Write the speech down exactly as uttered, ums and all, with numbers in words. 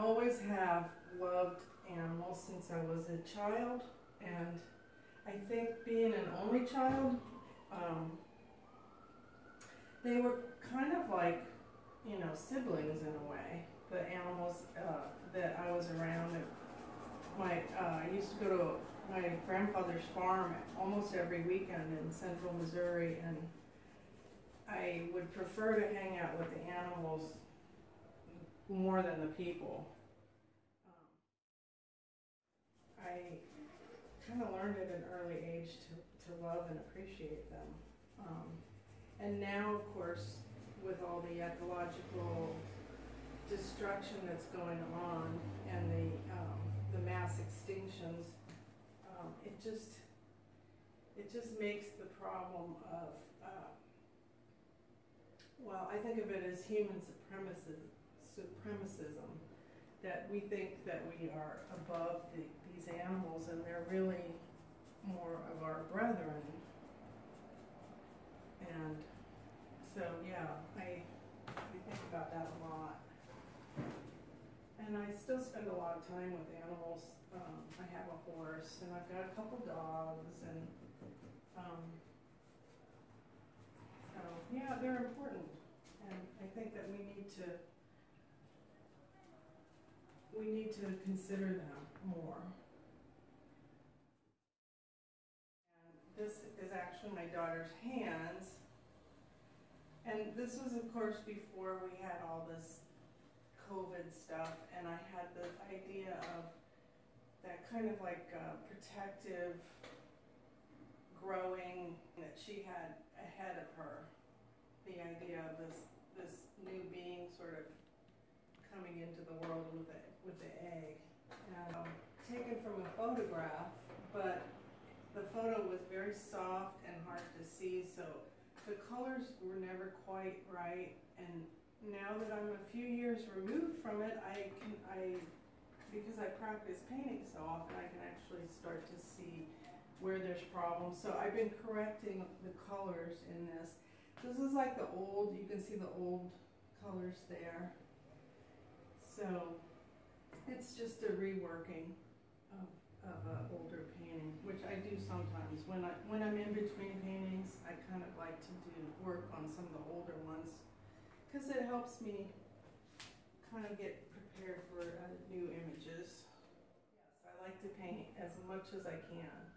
always have loved animals since I was a child, and I think being an only child, um, they were kind of like, you know, siblings in a way. The animals uh, that I was around, and my uh, I used to go to my grandfather's farm almost every weekend in central Missouri, and I would prefer to hang out with the animals more than the people. Um, I kind of learned at an early age to, to love and appreciate them. Um, and now, of course, with all the ecological destruction that's going on and the, um, the mass extinctions, um, it just, it just makes the problem of uh, well, I think of it as human supremacism, supremacism, that we think that we are above the, these animals, and they're really more of our brethren. And so, yeah, I, I think about that a lot. And I still spend a lot of time with animals. Um, I have a horse, and I've got a couple dogs, and um, so, yeah, they're important, and I think that we need to we need to consider them more. And this is actually my daughter's hands, and this was, of course, before we had all this COVID stuff, and I had the idea of that kind of like uh, protective growing that she had ahead of her, the idea of this this new being sort of coming into the world with the, with the egg. And, um, taken from a photograph, but the photo was very soft and hard to see, so the colors were never quite right, and now that I'm a few years removed from it, I can, I, because I practice painting so often, I can actually start to see where there's problems. So I've been correcting the colors in this. This is like the old, you can see the old colors there. So it's just a reworking of, of an older painting, which I do sometimes. When, I, when I'm in between paintings, I kind of like to do work on some of the older ones, because it helps me kind of get prepared for uh, new images. Yes, I like to paint as much as I can.